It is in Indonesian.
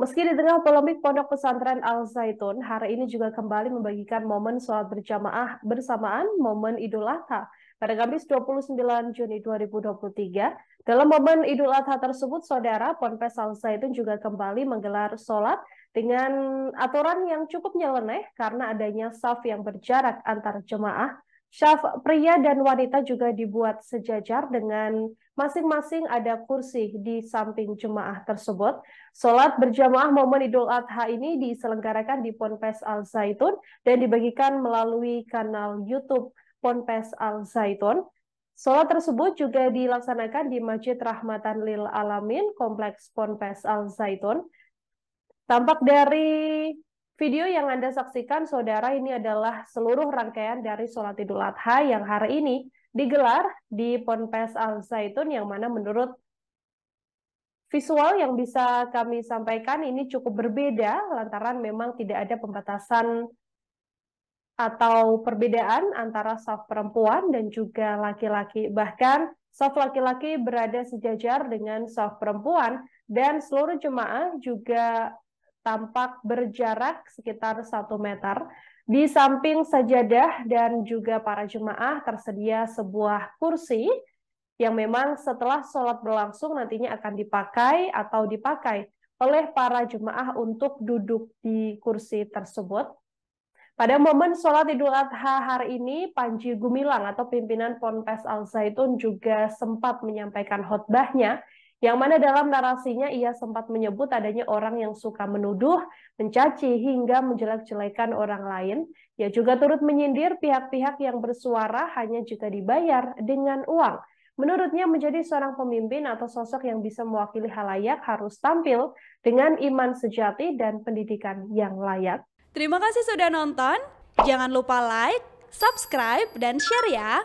Meski di tengah polemik Pondok Pesantren Al-Zaytun, hari ini juga kembali membagikan momen sholat berjamaah bersamaan momen Idul Adha pada Kamis 29 Juni 2023. Dalam momen Idul Adha tersebut, Saudara, Ponpes Al-Zaytun juga kembali menggelar sholat dengan aturan yang cukup nyeleneh karena adanya saf yang berjarak antar jemaah. Syaf pria dan wanita juga dibuat sejajar dengan masing-masing ada kursi di samping jemaah tersebut. Sholat berjamaah momen Idul Adha ini diselenggarakan di Ponpes Al-Zaytun dan dibagikan melalui kanal YouTube Ponpes Al-Zaytun. Sholat tersebut juga dilaksanakan di Masjid Rahmatan Lil Alamin, Kompleks Ponpes Al-Zaytun. Tampak dari video yang Anda saksikan, Saudara, ini adalah seluruh rangkaian dari sholat Idul Adha yang hari ini digelar di Ponpes Al-Zaytun, yang mana menurut visual yang bisa kami sampaikan ini cukup berbeda lantaran memang tidak ada pembatasan atau perbedaan antara saf perempuan dan juga laki-laki. Bahkan saf laki-laki berada sejajar dengan saf perempuan dan seluruh jemaah juga tampak berjarak sekitar 1 meter. Di samping sajadah dan juga para jemaah tersedia sebuah kursi yang memang setelah sholat berlangsung nantinya akan dipakai atau dipakai oleh para jemaah untuk duduk di kursi tersebut. Pada momen sholat Idul Adha hari ini, Panji Gumilang atau pimpinan Ponpes Al-Zaytun juga sempat menyampaikan khotbahnya, yang mana dalam narasinya ia sempat menyebut adanya orang yang suka menuduh, mencaci, hingga menjelek-jelekan orang lain. Ia juga turut menyindir pihak-pihak yang bersuara hanya jika dibayar dengan uang. Menurutnya, menjadi seorang pemimpin atau sosok yang bisa mewakili halayak harus tampil dengan iman sejati dan pendidikan yang layak. Terima kasih sudah nonton. Jangan lupa like, subscribe, dan share ya!